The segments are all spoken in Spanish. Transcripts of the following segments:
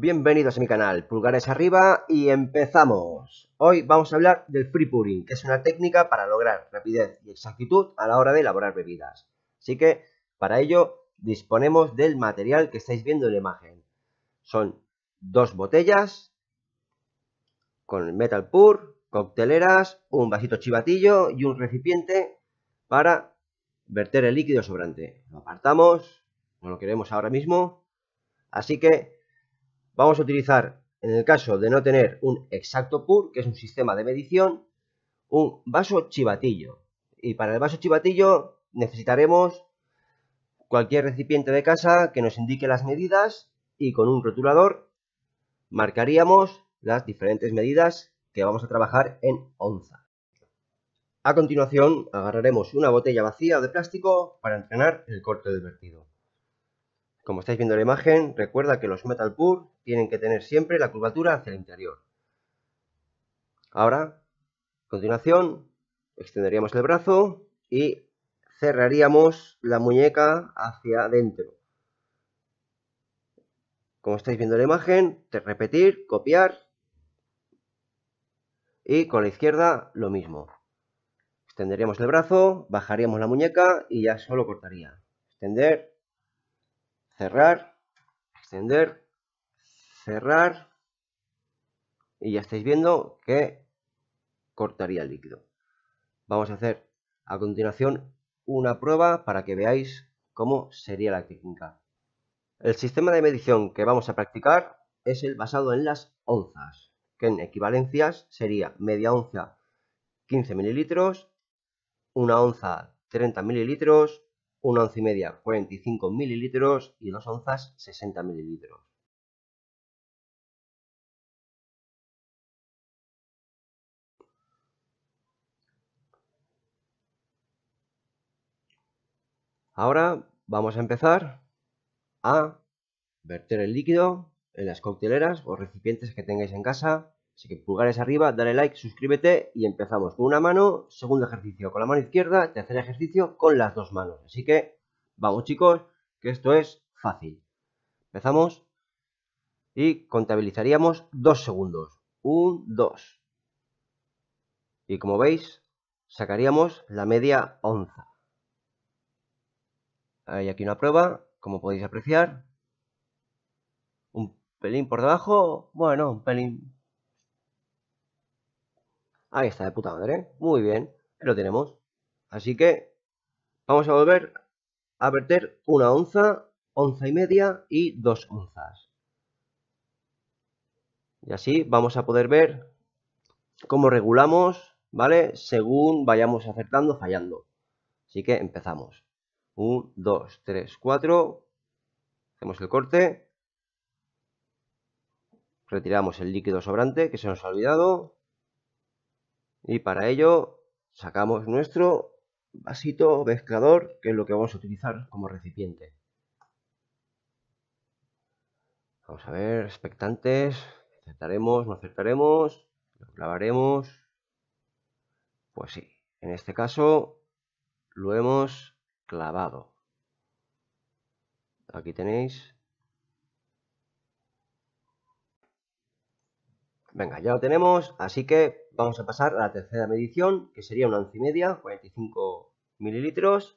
Bienvenidos a mi canal, pulgares arriba y empezamos. Hoy vamos a hablar del freepuring, que es una técnica para lograr rapidez y exactitud a la hora de elaborar bebidas. Así que para ello disponemos del material que estáis viendo en la imagen. Son dos botellas con metal pour, cocteleras, un vasito chivatillo y un recipiente para verter el líquido sobrante. Lo apartamos, no lo queremos ahora mismo, así que vamos a utilizar, en el caso de no tener un exacto pour, que es un sistema de medición, un vaso chivatillo. Y para el vaso chivatillo necesitaremos cualquier recipiente de casa que nos indique las medidas y con un rotulador marcaríamos las diferentes medidas que vamos a trabajar en onza. A continuación agarraremos una botella vacía de plástico para entrenar el corte del vertido. Como estáis viendo en la imagen, recuerda que los metal pour tienen que tener siempre la curvatura hacia el interior. Ahora, a continuación, extenderíamos el brazo y cerraríamos la muñeca hacia adentro. Como estáis viendo en la imagen, repetir, copiar y con la izquierda lo mismo. Extenderíamos el brazo, bajaríamos la muñeca y ya solo cortaría. Extender, cerrar, extender, cerrar y ya estáis viendo que cortaría el líquido. Vamos a hacer a continuación una prueba para que veáis cómo sería la técnica. El sistema de medición que vamos a practicar es el basado en las onzas, que en equivalencias sería media onza 15 mililitros, una onza 30 mililitros, una onza y media 45 mililitros y dos onzas 60 mililitros. Ahora vamos a empezar a verter el líquido en las cocteleras o recipientes que tengáis en casa. Así que pulgares arriba, dale like, suscríbete y empezamos con una mano, segundo ejercicio con la mano izquierda, tercer ejercicio con las dos manos. Así que vamos chicos, que esto es fácil. Empezamos y contabilizaríamos 2 segundos. 1, 2. Y como veis, sacaríamos la media onza. Hay aquí una prueba, como podéis apreciar. Un pelín por debajo, bueno, un pelín. Ahí está, de puta madre. Muy bien, lo tenemos. Así que vamos a volver a verter una onza, onza y media y 2 onzas. Y así vamos a poder ver cómo regulamos, ¿vale? Según vayamos acertando o fallando. Así que empezamos. 1, 2, 3, 4. Hacemos el corte. Retiramos el líquido sobrante que se nos ha olvidado. Y para ello sacamos nuestro vasito mezclador, que es lo que vamos a utilizar como recipiente. Vamos a ver, expectantes, acertaremos, no acertaremos, lo clavaremos. Pues sí, en este caso lo hemos clavado. Aquí tenéis. Venga, ya lo tenemos, así que vamos a pasar a la tercera medición, que sería una onza y media, 45 mililitros.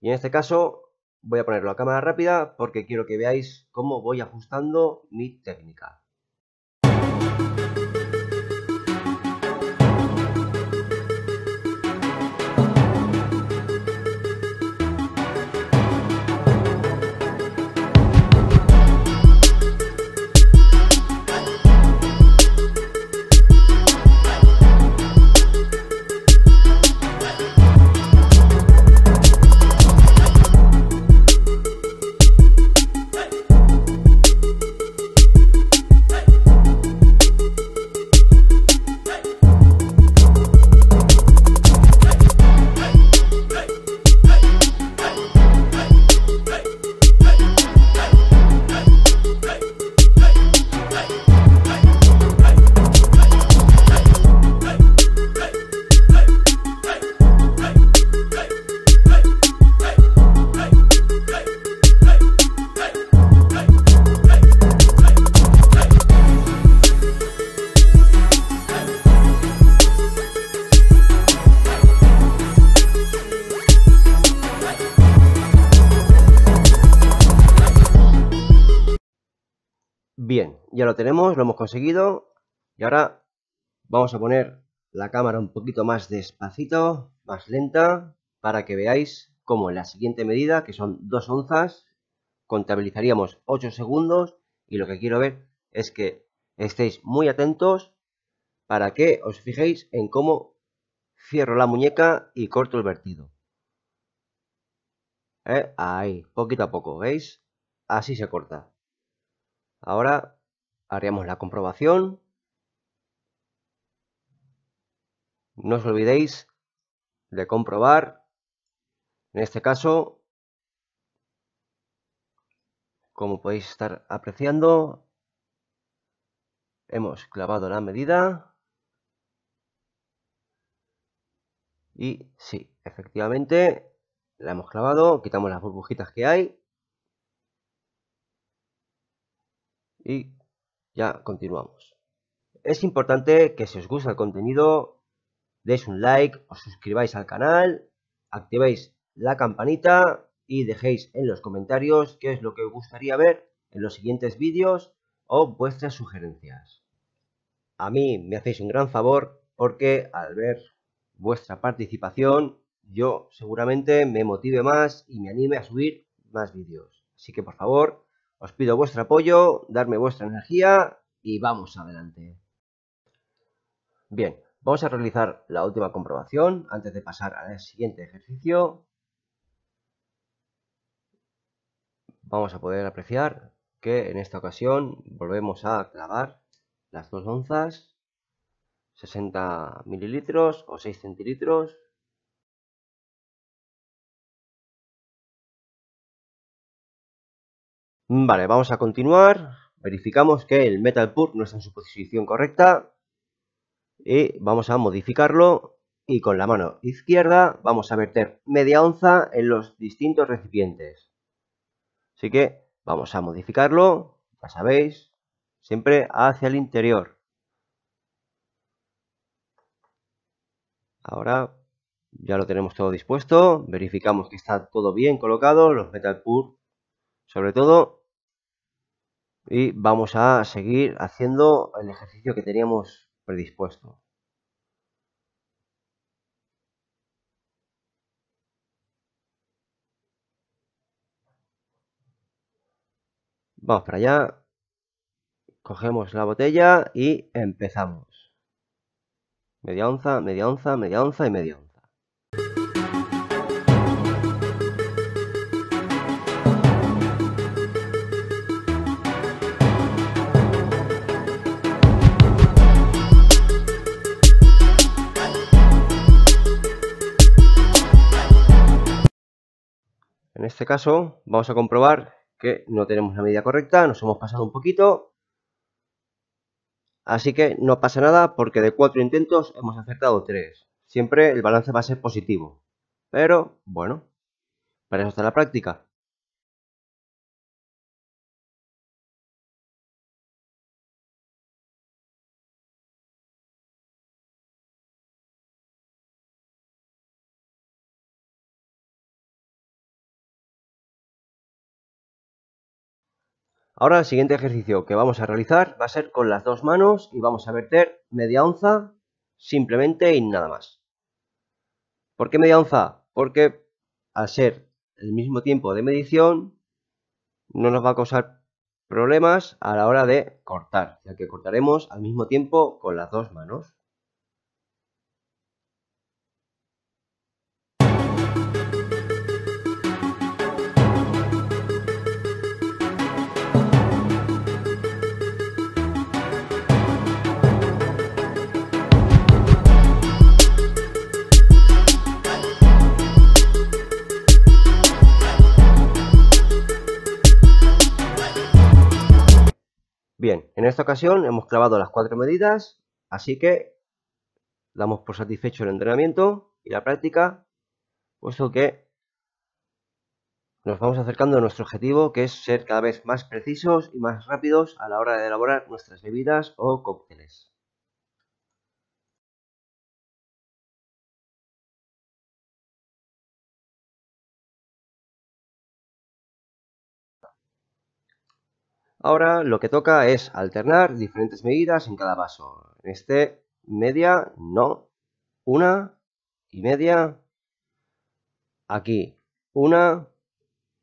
Y en este caso voy a ponerlo a cámara rápida porque quiero que veáis cómo voy ajustando mi técnica. Bien, ya lo tenemos, lo hemos conseguido. Y ahora vamos a poner la cámara un poquito más despacito, más lenta, para que veáis cómo en la siguiente medida, que son 2 onzas, contabilizaríamos 8 segundos. Y lo que quiero ver es que estéis muy atentos para que os fijéis en cómo cierro la muñeca y corto el vertido. Ahí, poquito a poco, ¿veis? Así se corta. Ahora haríamos la comprobación. No os olvidéis de comprobar. En este caso, como podéis estar apreciando, hemos clavado la medida. Y sí, efectivamente, la hemos clavado. Quitamos las burbujitas que hay. Y ya continuamos. Es importante que si os gusta el contenido, deis un like, os suscribáis al canal, activéis la campanita y dejéis en los comentarios qué es lo que os gustaría ver en los siguientes vídeos o vuestras sugerencias. A mí me hacéis un gran favor porque al ver vuestra participación yo seguramente me motive más y me anime a subir más vídeos. Así que por favor, os pido vuestro apoyo, darme vuestra energía y vamos adelante. Bien, vamos a realizar la última comprobación antes de pasar al siguiente ejercicio. Vamos a poder apreciar que en esta ocasión volvemos a clavar las 2 onzas, 60 mililitros o 6 centilitros. Vale, vamos a continuar. Verificamos que el metal pur no está en su posición correcta y vamos a modificarlo, y con la mano izquierda vamos a verter media onza en los distintos recipientes. Así que vamos a modificarlo, ya sabéis, siempre hacia el interior. Ahora ya lo tenemos todo dispuesto, verificamos que está todo bien colocado, los metal pur sobre todo. Y vamos a seguir haciendo el ejercicio que teníamos predispuesto. Vamos para allá. Cogemos la botella y empezamos. Media onza, media onza, media onza y media onza. En este caso vamos a comprobar que no tenemos la medida correcta, nos hemos pasado un poquito. Así que no pasa nada porque de 4 intentos hemos acertado 3. Siempre el balance va a ser positivo. Pero bueno, para eso está la práctica. Ahora el siguiente ejercicio que vamos a realizar va a ser con las 2 manos y vamos a verter media onza simplemente y nada más. ¿Por qué media onza? Porque al ser el mismo tiempo de medición no nos va a causar problemas a la hora de cortar, ya que cortaremos al mismo tiempo con las 2 manos. Bien, en esta ocasión hemos clavado las 4 medidas, así que damos por satisfecho el entrenamiento y la práctica, puesto que nos vamos acercando a nuestro objetivo, que es ser cada vez más precisos y más rápidos a la hora de elaborar nuestras bebidas o cócteles. Ahora lo que toca es alternar diferentes medidas en cada vaso. En este, media, no, una y media, aquí, una,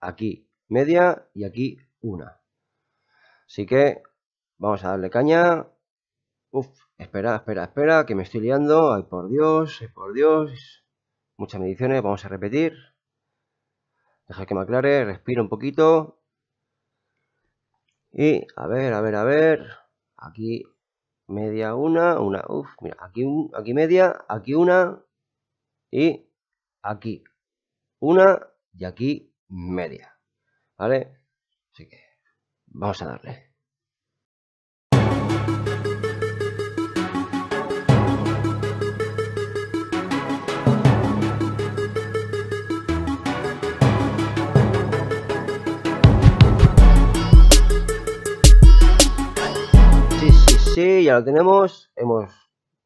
aquí, media y aquí, una. Así que vamos a darle caña. Uf, espera, que me estoy liando. Ay, por Dios, Muchas mediciones, vamos a repetir. Dejar que me aclare, respiro un poquito. Y a ver. Aquí media, una. Uf, mira, aquí media, aquí una. Y aquí una y aquí media. ¿Vale? Así que vamos a darle. Sí, ya lo tenemos, hemos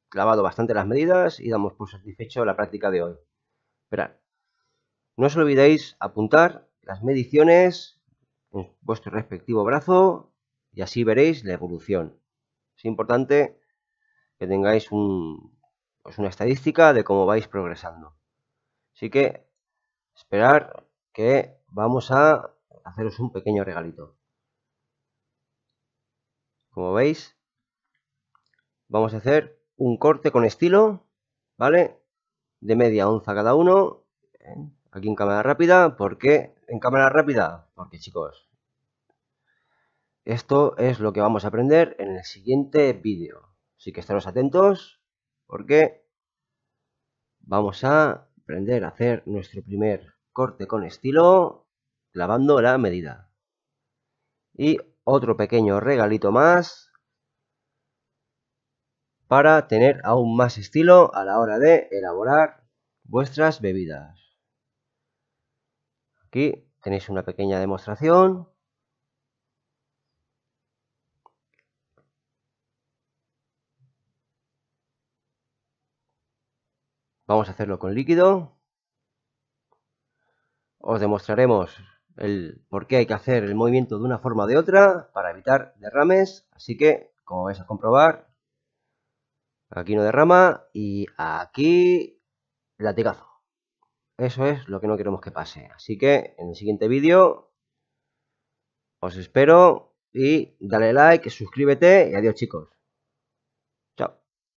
clavado bastante las medidas y damos por satisfecho la práctica de hoy. Esperad, no os olvidéis apuntar las mediciones en vuestro respectivo brazo y así veréis la evolución. Es importante que tengáis una estadística de cómo vais progresando. Así que esperar que vamos a haceros un pequeño regalito. Como veis, vamos a hacer un corte con estilo, ¿vale? De media onza cada uno, aquí en cámara rápida. ¿Por qué en cámara rápida? Porque, chicos, esto es lo que vamos a aprender en el siguiente vídeo. Así que estaros atentos porque vamos a aprender a hacer nuestro primer corte con estilo clavando la medida. Y otro pequeño regalito más, para tener aún más estilo a la hora de elaborar vuestras bebidas. Aquí tenéis una pequeña demostración. Vamos a hacerlo con líquido. Os demostraremos el por qué hay que hacer el movimiento de una forma o de otra para evitar derrames. Así que, como vais a comprobar, aquí no derrama y aquí latigazo. Eso es lo que no queremos que pase. Así que en el siguiente vídeo os espero y dale like, suscríbete y adiós, chicos.